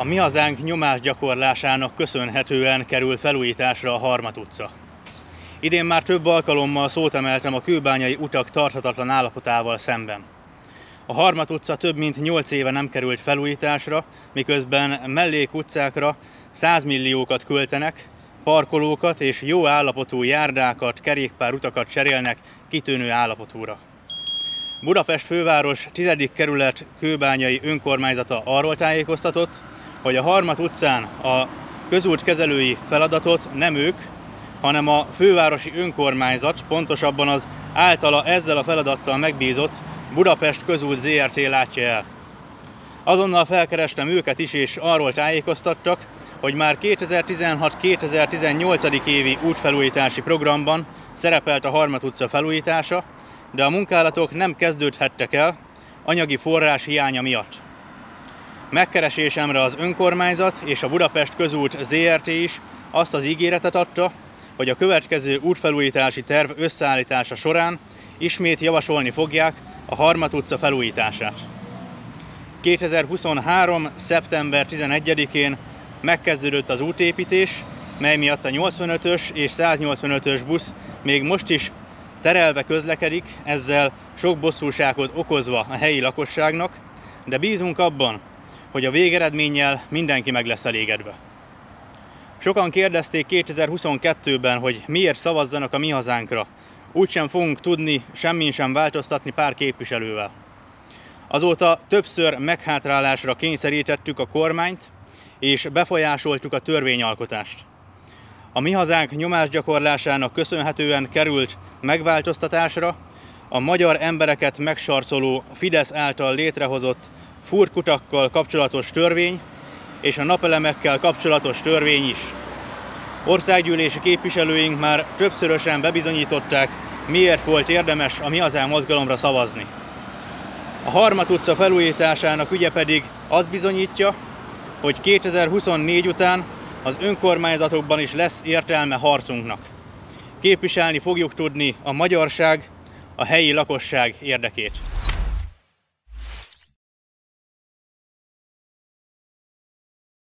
A Mi Hazánk nyomásgyakorlásának köszönhetően kerül felújításra a Harmat utca. Idén már több alkalommal szót emeltem a kőbányai utak tarthatatlan állapotával szemben. A Harmat utca több mint 8 éve nem került felújításra, miközben mellékutcákra 100 milliókat költenek, parkolókat és jó állapotú járdákat, kerékpárutakat cserélnek kitűnő állapotúra. Budapest főváros 10. kerület kőbányai önkormányzata arról tájékoztatott, hogy a Harmat utcán a közútkezelői feladatot nem ők, hanem a fővárosi önkormányzat, pontosabban az általa ezzel a feladattal megbízott Budapest Közút ZRT látja el. Azonnal felkerestem őket is, és arról tájékoztattak, hogy már 2016-2018. évi útfelújítási programban szerepelt a Harmat utca felújítása, de a munkálatok nem kezdődhettek el anyagi forrás hiánya miatt. Megkeresésemre az önkormányzat és a Budapest Közút ZRT is azt az ígéretet adta, hogy a következő útfelújítási terv összeállítása során ismét javasolni fogják a Harmat utca felújítását. 2023. szeptember 11-én megkezdődött az útépítés, mely miatt a 85-ös és 185-ös busz még most is terelve közlekedik, ezzel sok bosszúságot okozva a helyi lakosságnak, de bízunk abban, hogy a végeredménnyel mindenki meg lesz elégedve. Sokan kérdezték 2022-ben, hogy miért szavazzanak a Mi Hazánkra. Úgysem fogunk tudni semmin sem változtatni pár képviselővel. Azóta többször meghátrálásra kényszerítettük a kormányt, és befolyásoltuk a törvényalkotást. A Mi Hazánk nyomásgyakorlásának köszönhetően került megváltoztatásra a magyar embereket megsarcoló Fidesz által létrehozott furkutakkal kapcsolatos törvény és a napelemekkel kapcsolatos törvény is. Országgyűlési képviselőink már többszörösen bebizonyították, miért volt érdemes a Mi Hazánk mozgalomra szavazni. A Harmat utca felújításának ügye pedig azt bizonyítja, hogy 2024 után az önkormányzatokban is lesz értelme harcunknak. Képviselni fogjuk tudni a magyarság, a helyi lakosság érdekét.